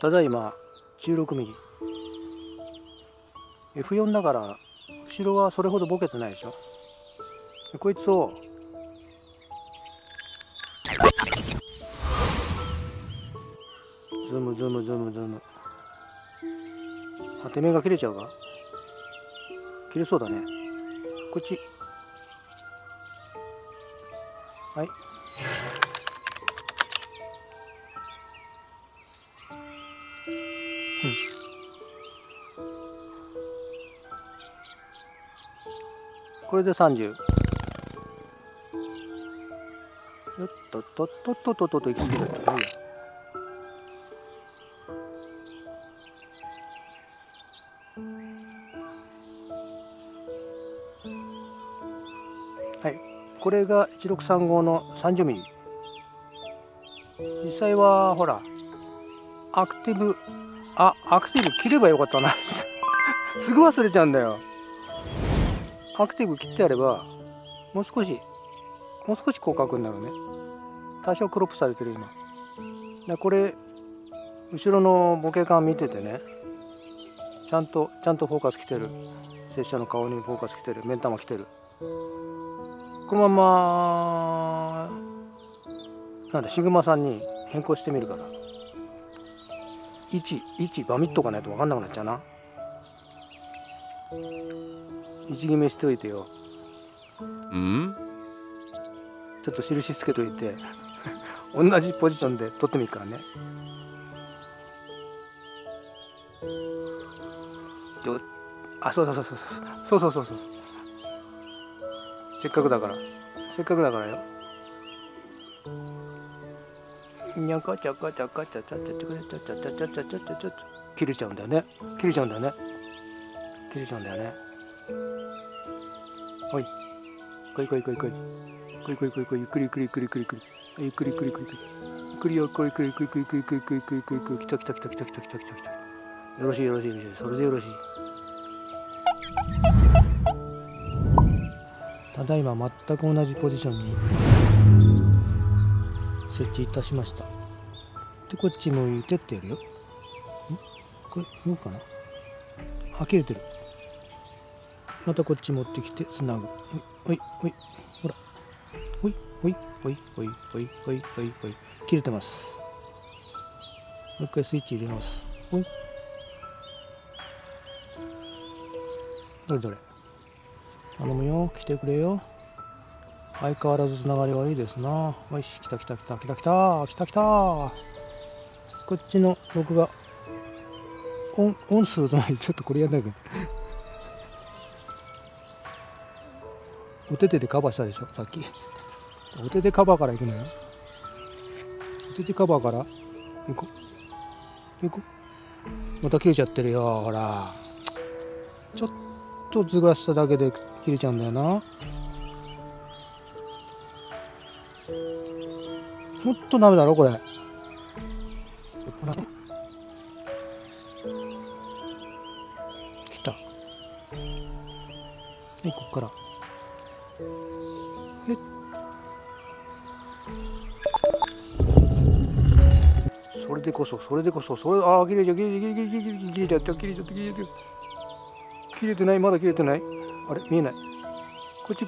ただいま16mm。F4 だから後ろはそれほどボケてないでしょ。でこいつをズームズームズームズーム。あ、手目が切れちゃうか。切れそうだね。こっち。はい。これで30。よっとっとっとっとっとっとと行き過ぎだったらいいや。はい、これが1635の30mm。実際はほらアクティブ切ればよかったなすぐ忘れちゃうんだよ。アクティブ切ってやればもう少し広角になるね。多少クロップされてる今で、これ後ろのボケ感見ててね、ちゃんとフォーカス来てる。拙者の顔にフォーカス来てる。目ん玉来てる。このままなんでシグマさんに変更してみるから、1バミっとかないと分かんなくなっちゃうな。位置決めしといてよ。うん、ちょっと印つけといて同じポジションで取ってみるからね。あ、そう。せっかくだからよ。にゃかちゃかちゃかちゃちゃちゃちゃちゃちゃちゃちゃちゃちゃちゃちゃ切れちゃうんだよね。おいこいゆっくり来たよろしいそれでよろしい。ただいま全く同じポジションに設置いたしました。でこっち向いてってやるよ。これどうかな。あ、切れてる。またこっち持ってきてつなぐ。おいおいほら。おい切れてます。もう一回スイッチ入れます。おい。どれ。頼むよ。来てくれよ。相変わらずつながり悪いですな。おいし、来た。こっちの録画オンすると前にちょっとこれやんないからお手手でカバーしたでしょさっき。お手手カバーから行くのよ。お手手カバーから行こ。また切れちゃってるよ。ほらちょっとずらしただけで切れちゃうんだよな。ほんとダメだろこれ。来た。はい、こっから。それでこそ、ああ、切れてない、まだ切れてない。あれ、見えない。こっち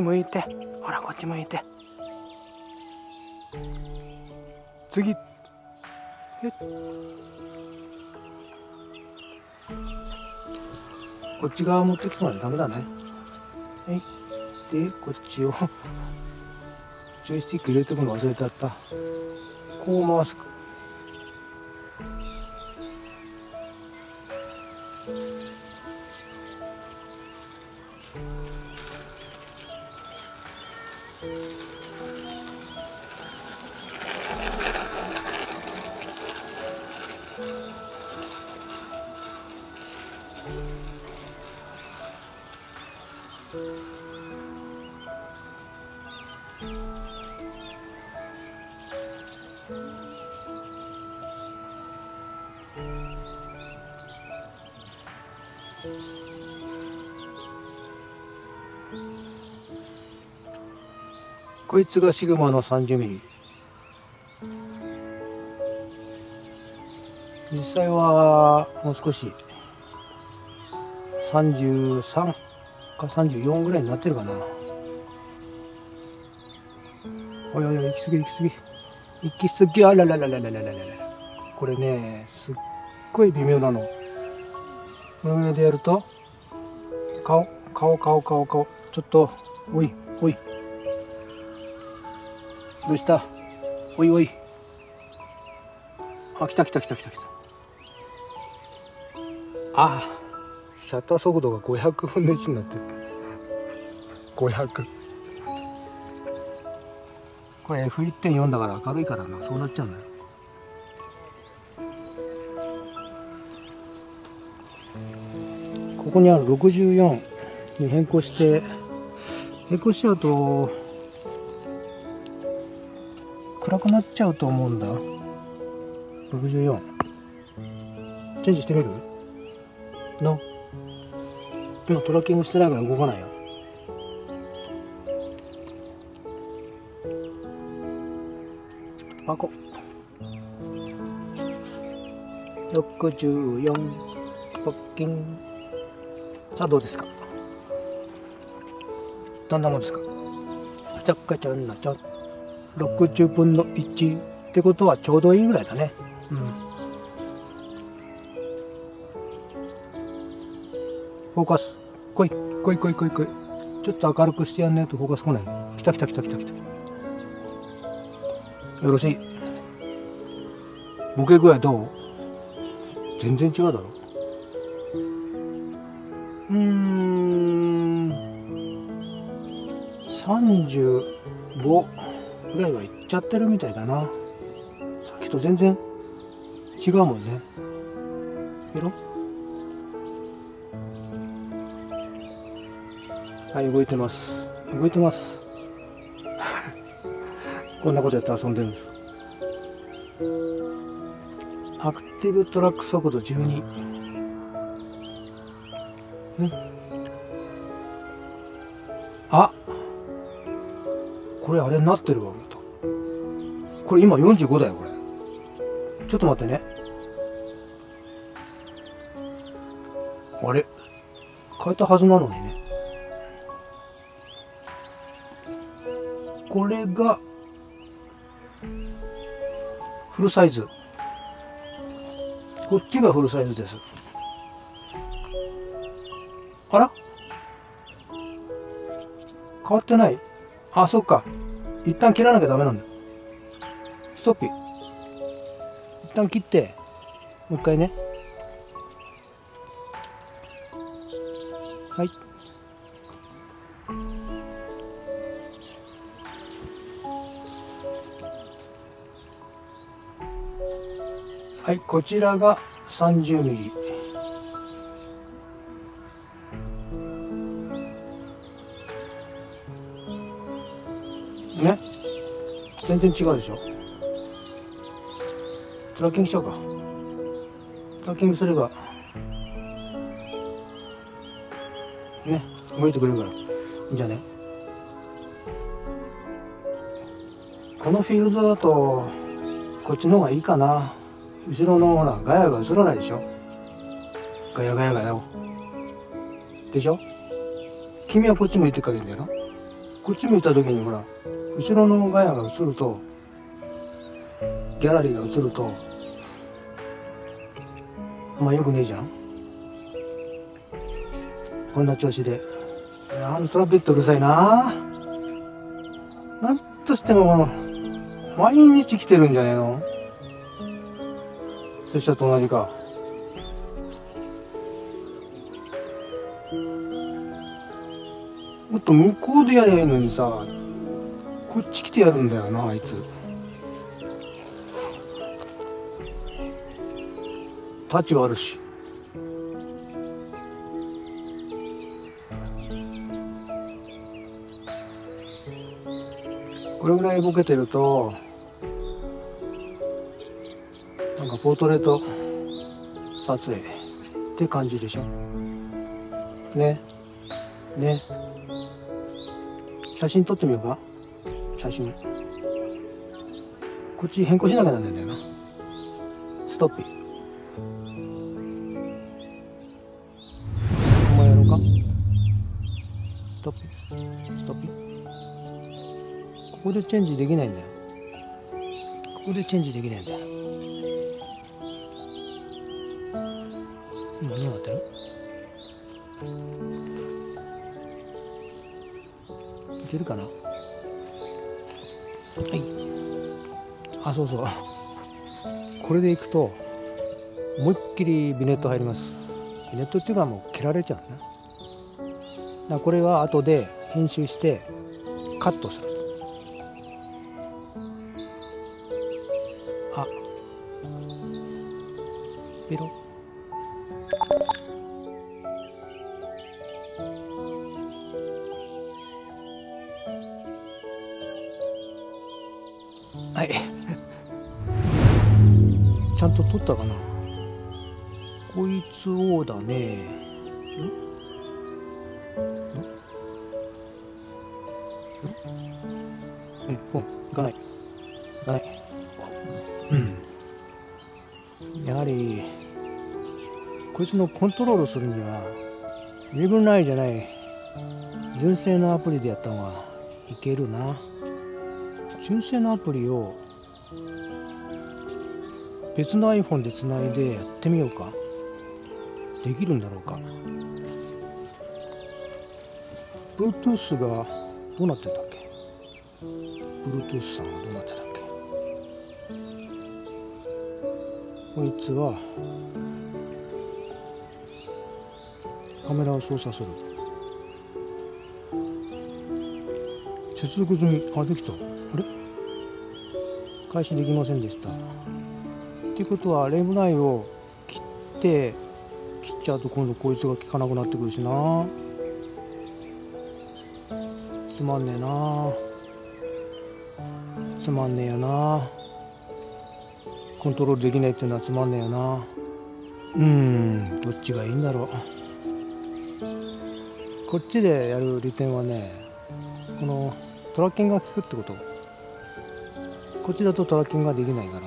向いて。ほらこっち向いて。次。こっち側持ってきてもダメだね。はい。でこっちをジョイスティック入れても忘れちゃった。こう回す。こいつがシグマの30mm。実際はもう少し33か34ぐらいになってるかな。おいおいおい、行き過ぎ行き過ぎ行き過ぎ、あらららららららら。これね、すっごい微妙なの。この上でやると顔ちょっと、おいおい、どうした、おいおい、あ、来た。ああ、シャッター速度が500分の1になってる。500。これ F1.4 だから明るいからな、そうなっちゃうんだよ。ここにある64に変更しちゃうと暗くなっちゃうと思うんだ。64チェンジしてみるの。今トラッキングしてないから動かないよ。パコ64パッキン。さあどうですか、どんなもんですか。ちゃっかちゃんなちゃん60分の1ってことはちょうどいいぐらいだね。うん、フォーカス来い、ちょっと明るくしてやんねえとフォーカス来ない。来た。よろしい。ボケ具合どう？全然違うだろ。35ぐらいはいっちゃってるみたいだな。さっきと全然違うもんね。ペロ？はい、動いてますこんなことやって遊んでるんです。アクティブトラック速度12、うん、あ、これあれになってるわ。またこれ今45だよ。これちょっと待ってね、あれ変えたはずなのにね。これがフルサイズ、こっちがフルサイズです。あら、変わってない。あ、そっか、一旦切らなきゃダメなんだ。ストッピー一旦切ってもう一回ね。はい、はい、こちらが30ミリ。ね、全然違うでしょ。トラッキングしちゃうか。トラッキングすればね、動いてくれるからいいんじゃね。このフィールドだとこっちの方がいいかな。後ろのほらガヤが映らないでしょ。ガヤをでしょ。君はこっち向いてかけんだよな。こっち向いた時にほら後ろのガヤが映ると、ギャラリーが映るとまあよくねえじゃん。こんな調子で、あのトランペットうるさいな。なんとしても毎日来てるんじゃねえの。拙者と同じか。もっと向こうでやりゃいいのにさ、こっち来てやるんだよな、あいつ。タッチはあるし。これぐらいボケてるとなんかポートレート撮影って感じでしょ。ね写真撮ってみようか。写真こっち変更しなきゃなんないんだよな。ストッピーお前やろうか。ストップストップ。ここでチェンジできないんだよ。ここでチェンジできないんだよ。今何があったよ。いけるかな。はい。あ、そうそう。これでいくと思いっきりビネット入ります。ビネットっていうかもう蹴られちゃうね。だからこれは後で編集してカットする。あ、ペロッ。はいちゃんと取ったかな。こいつをだね。うん、ポンいかないいかない。やはりこいつのコントロールするにはウェブ内じゃない純正のアプリでやった方がいけるな。純正のアプリを別の iPhone でつないでやってみようか。できるんだろうか。 Bluetooth がどうなってんだっけ。 Bluetooth さんはどうなってたっけ。こいつはカメラを操作する。接続済み。あ、できた。あれ開始できませんでした。っていうことはレムライを切っちゃうと今度こいつが効かなくなってくるしな。つまんねえな。つまんねえよな。コントロールできないっていうのはつまんねえよな。どっちがいいんだろう。こっちでやる利点はね、このトラッキングが効くってこと。こっちだとトラッキングができないから、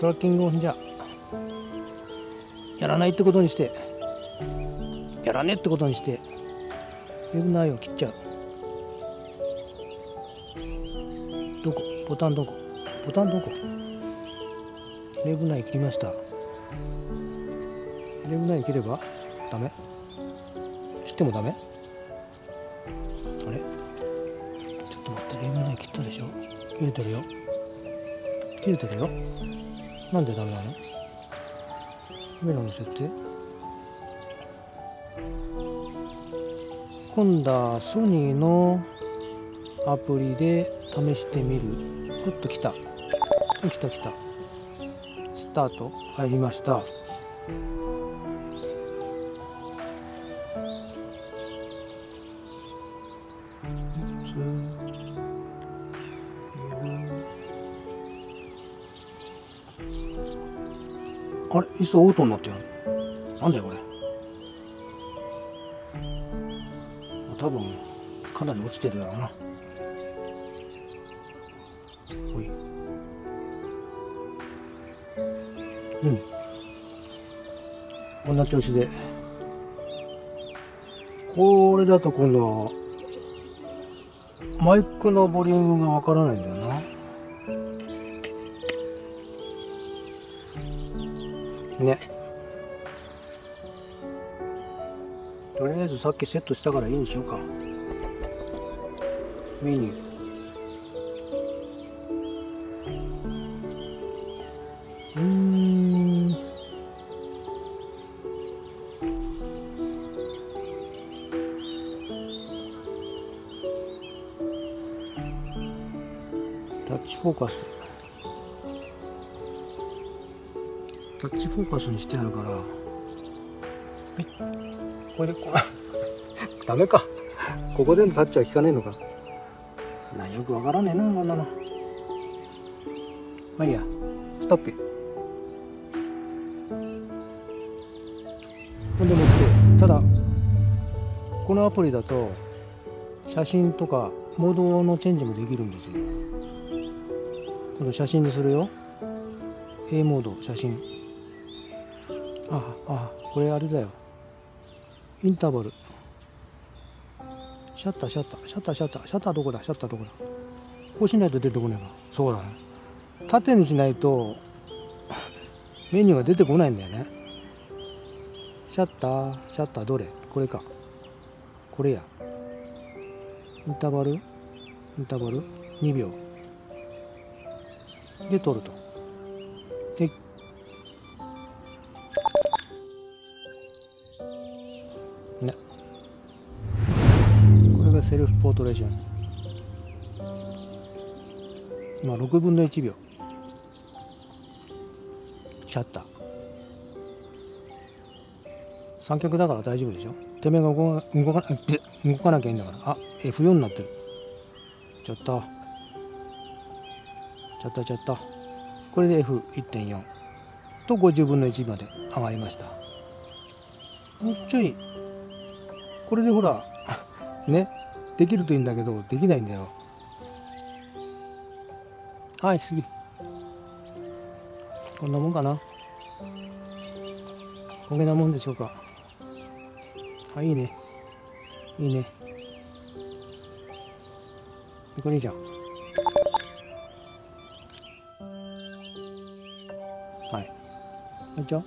トラッキングをじゃあやらないってことにして、やらねえってことにしてウェブ内を切っちゃう。どこボタン、どこボタン、どこウェブ内切りました。ウェブ内切ればダメ。切ってもダメ。切ったでしょ。切れてるよ。切れてるよ。なんでダメなの。カメラの設定。今度はソニーのアプリで試してみる。おっと来た。来た来た。スタート入りました。あれ、椅子オートになってる。なんだよこれ。多分かなり落ちてるだろうな。おい。うん。こんな調子で。これだと今度マイクのボリュームがわからないんだよな。ね、とりあえずさっきセットしたからいいにしようか。メニュー、タッチフォーカス。タッチフォーカスにしてあるから、はい、これでこうダメか。ここでのタッチは効かねえのかな。よくわからねえな、こんなの。まあいいや、ストップ。ほんでもって、ただこのアプリだと写真とかモードのチェンジもできるんですよ。この写真にするよ。A モード写真。これあれだよ、インターバル。シャッターどこだ、こうしないと出てこないな。そうだね、縦にしないとメニューが出てこないんだよね。シャッターどれ、これか、これや。インターバル2秒で取ると。でね、これがセルフポートレーション。今6分の1秒。シャッター三脚だから大丈夫でしょ。手目が動かなきゃいいんだから。あ、F4 になってる。ちゃった。これで F1.4 と50分の1まで上がりました。もうちょい、これでほらね、できるといいんだけどできないんだよ。はい、次こんなもんかな。こげなもんでしょうか。あ、いいね、いいね、これいいじゃん。はい、やっちゃおう。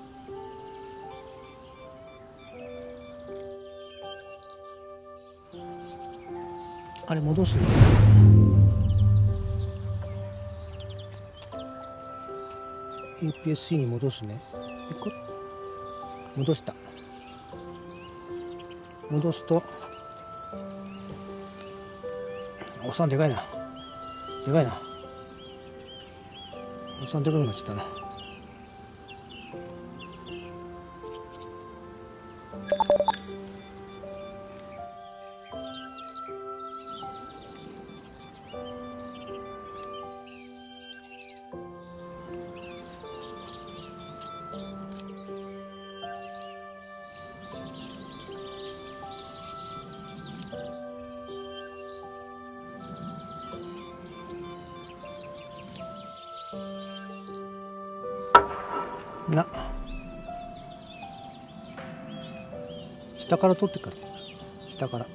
あれ戻すよ。APS-C に戻すね。戻した。戻すと、おっさんでかいな、おっさんでかくなっちゃったな。な、下から取ってくる。下から。